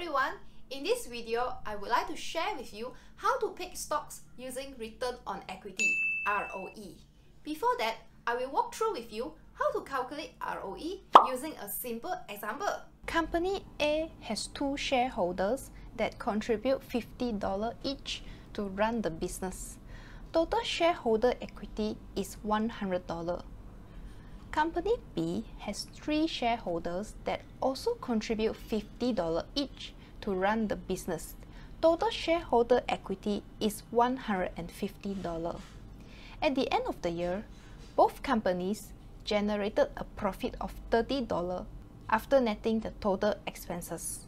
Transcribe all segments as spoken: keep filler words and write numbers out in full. everyone! In this video, I would like to share with you how to pick stocks using return on equity, R O E. Before that, I will walk through with you how to calculate R O E using a simple example. Company A has two shareholders that contribute fifty dollars each to run the business. Total shareholder equity is one hundred dollars. Company B has three shareholders that also contribute fifty dollars each to run the business. Total shareholder equity is one hundred fifty dollars. At the end of the year, both companies generated a profit of thirty dollars after netting the total expenses.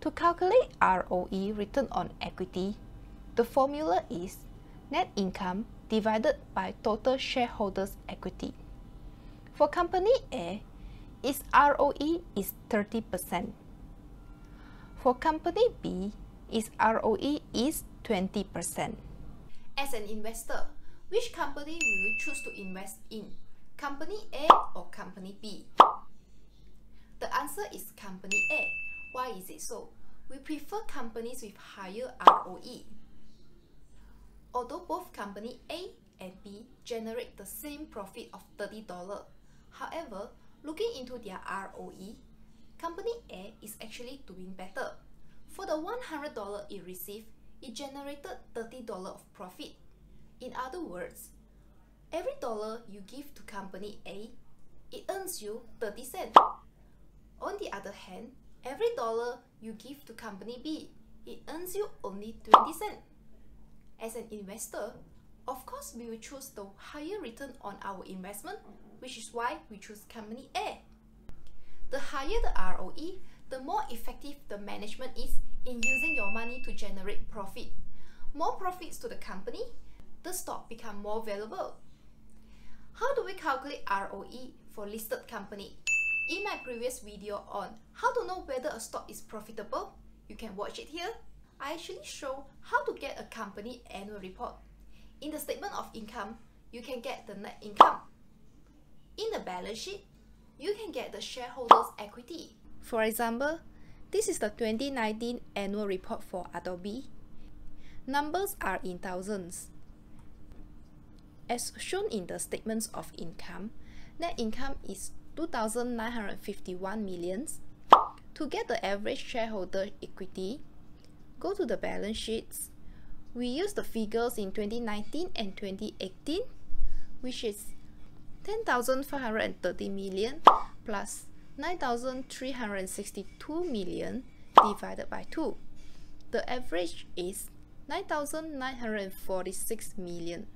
To calculate R O E, return on equity, the formula is net income divided by total shareholders' equity. For company A, its R O E is thirty percent. For company B, its R O E is twenty percent. As an investor, which company will you choose to invest in? Company A or company B? The answer is company A. Why is it so? We prefer companies with higher R O E. Although both company A and B generate the same profit of thirty dollars, however, looking into their R O E, company A is actually doing better. For the one hundred dollars it received, it generated thirty dollars of profit. In other words, every dollar you give to company A, it earns you thirty cents. On the other hand, every dollar you give to company B, it earns you only twenty cents. As an investor, of course we will choose the higher return on our investment, which is why we choose company A. The higher the R O E, the more effective the management is in using your money to generate profit. More profits to the company, the stock becomes more valuable. How do we calculate R O E for listed company? In my previous video on how to know whether a stock is profitable, you can watch it here. I actually show how to get a company annual report. In the statement of income, you can get the net income. In the balance sheet, you can get the shareholders' equity. For example, this is the twenty nineteen annual report for Adobe. Numbers are in thousands. As shown in the statements of income, net income is two thousand nine hundred fifty-one million dollars. To get the average shareholder equity, go to the balance sheets. We use the figures in twenty nineteen and twenty eighteen, which is ten thousand five hundred thirty million plus nine thousand three hundred sixty-two million divided by two. The average is nine thousand nine hundred forty-six million.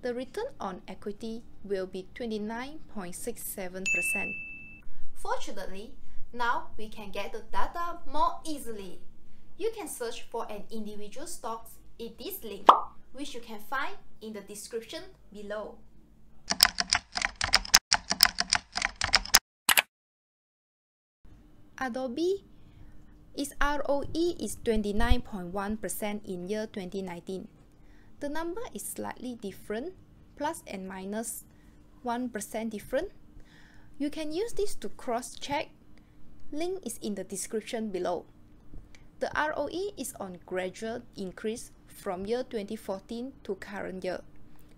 The return on equity will be twenty-nine point six seven percent. Fortunately, now we can get the data more easily. You can search for an individual stock in this link, which you can find in the description below. Adobe, its R O E is twenty-nine point one percent in year twenty nineteen. The number is slightly different, plus and minus one percent different. You can use this to cross-check. Link is in the description below. The R O E is on gradual increase from year twenty fourteen to current year,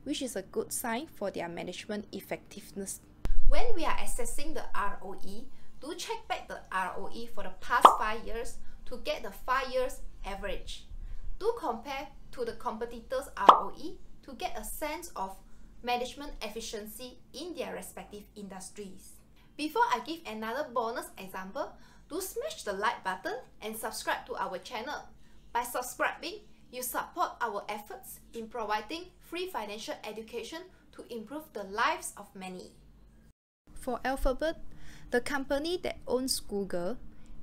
which is a good sign for their management effectiveness. When we are assessing the R O E, do check back the R O E for the past five years to get the five years average. Do compare to the competitors' R O E to get a sense of management efficiency in their respective industries. Before I give another bonus example, do smash the like button and subscribe to our channel. By subscribing, you support our efforts in providing free financial education to improve the lives of many. For Alphabet, the company that owns Google,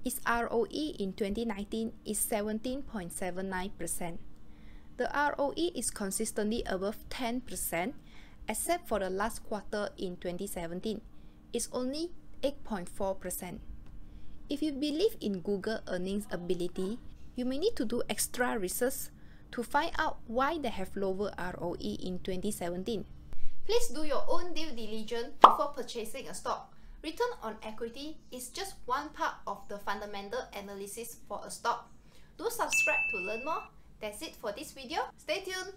its R O E in twenty nineteen is seventeen point seven nine percent. The R O E is consistently above ten percent, except for the last quarter in twenty seventeen. It's only eight point four percent. If you believe in Google earnings ability, you may need to do extra research to find out why they have lower R O E in twenty seventeen. Please do your own due diligence before purchasing a stock. Return on equity is just one part of the fundamental analysis for a stock. Do subscribe to learn more. That's it for this video. Stay tuned.